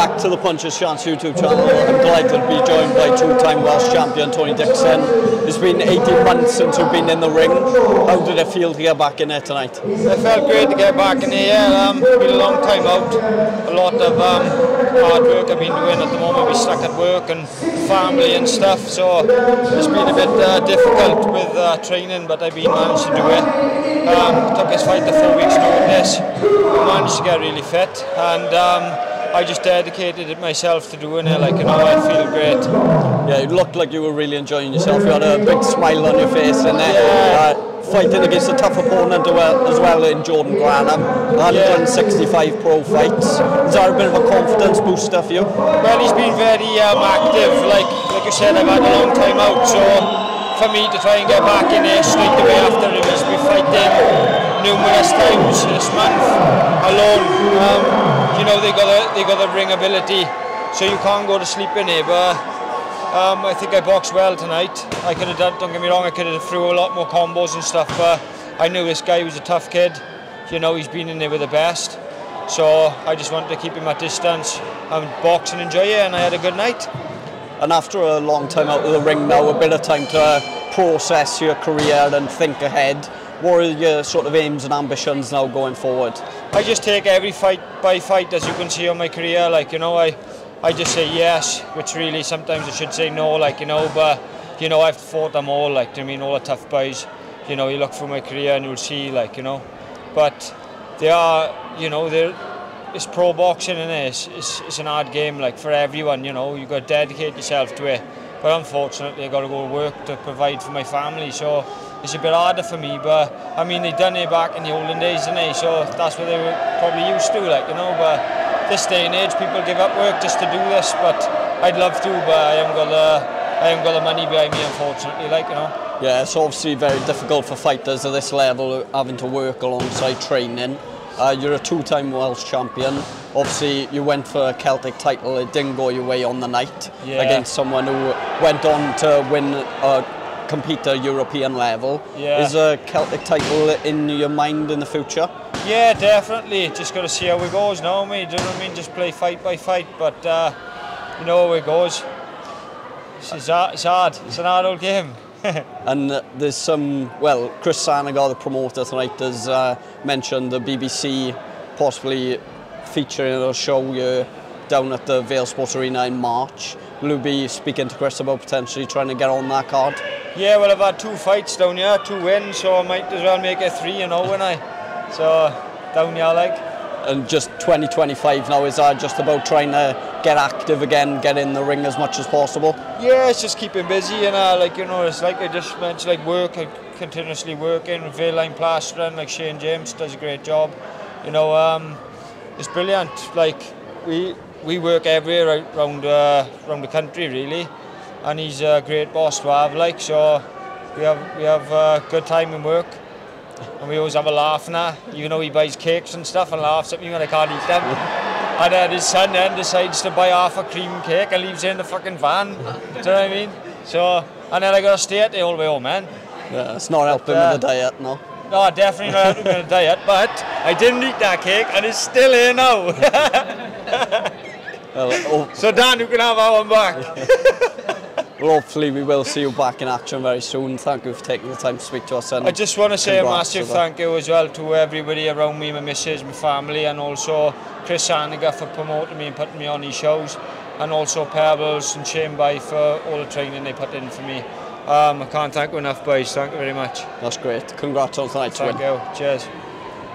back to the Puncher's Chance YouTube channel. I'm delighted to be joined by two-time Welsh champion Tony Dixon. It's been 18 months since we've been in the ring. How did it feel to get back in there tonight? It felt great to get back in here. It's been a long time out. A lot of hard work I've been doing at the moment. We're stuck at work and family and stuff, so it's been a bit difficult with training, but I've been managed to do it. Took this fight to 4 weeks notice. Managed to get really fit, and I just dedicated it myself to doing it, like, you know, I feel great. Yeah, it looked like you were really enjoying yourself. You had a big smile on your face, and yeah. Fighting against a tough opponent as well in Jordan Granham. 165 pro fights. Is that a bit of a confidence booster for you? Well, he's been very active. Like you said, I've had a long time out, so for me to try and get back in there straight away after it is, we fight numerous times this month alone. You know, they got the ring ability, so you can't go to sleep in here. But I think I boxed well tonight. I could have done, don't get me wrong, I could have threw a lot more combos and stuff, but I knew this guy was a tough kid. You know, he's been in there with the best, so I just wanted to keep him at distance and box and enjoy it, and I had a good night. And after a long time out of the ring now, a bit of time to process your career and think ahead. What are your sort of aims and ambitions now going forward? I just take every fight by fight, as you can see on my career. Like, you know, I just say yes, which really sometimes I should say no, like, you know, but, you know, I've fought them all, like, I mean, all the tough guys. You know, you look through my career and you'll see, like, you know, but they are, you know, it's pro boxing, and it's an hard game, like, for everyone, you know. You've got to dedicate yourself to it. But unfortunately, I've got to go to work to provide for my family, so it's a bit harder for me. But I mean, they done it back in the olden days, didn't they? So that's what they were probably used to, like, you know. But this day and age, people give up work just to do this. But I'd love to, but I haven't got the money behind me, unfortunately, like, you know. Yeah, it's obviously very difficult for fighters at this level having to work alongside training. You're a two-time Welsh champion. Obviously, you went for a Celtic title. It didn't go your way on the night against someone who went on to win, compete at European level. Yeah. Is a Celtic title in your mind in the future? Yeah, definitely. Just got to see how it goes now, mate. Do you know what I mean? Just play fight by fight, but you know how it goes. It's hard. It's an hard old game. And there's some, well, Chris Sanigar, the promoter tonight, has mentioned the BBC possibly featuring a show down at the Vale Sports Arena in March. Will you be speaking to Chris about potentially trying to get on that card? Yeah, well, I've had 2 fights down here, 2 wins, so I might as well make it 3, you know, when I. So, down here, like. And just 2025 now, is that just about trying to get active again, get in the ring as much as possible? Yeah, it's just keeping busy, and like, you know, it's like I just mentioned, like, work, I continuously working with Veiline plastering, like Shane James does a great job, you know. It's brilliant, like, we work everywhere around the country, really, and he's a great boss to have, like, so we have a good time in work. And we always have a laugh now. You know, he buys cakes and stuff and laughs at me when I can't eat them. And then his son then decides to buy half a cream cake and leaves it in the fucking van. Do you know what I mean? So, and then I got to stay at the all the way home, man. Yeah, it's not helping with the diet, no. No, definitely not helping with the diet, but I didn't eat that cake and it's still here now. So, Dan, you can have that one back. Well, hopefully we will see you back in action very soon. Thank you for taking the time to speak to us. And I just want to say a massive thank you as well to everybody around me, my missus, my family, and also Chris Sanigar for promoting me and putting me on these shows, and also Pebbles and Shane Bai for all the training they put in for me. I can't thank you enough, boys. Thank you very much. That's great. Congrats on tonight's win. Thank you. Cheers.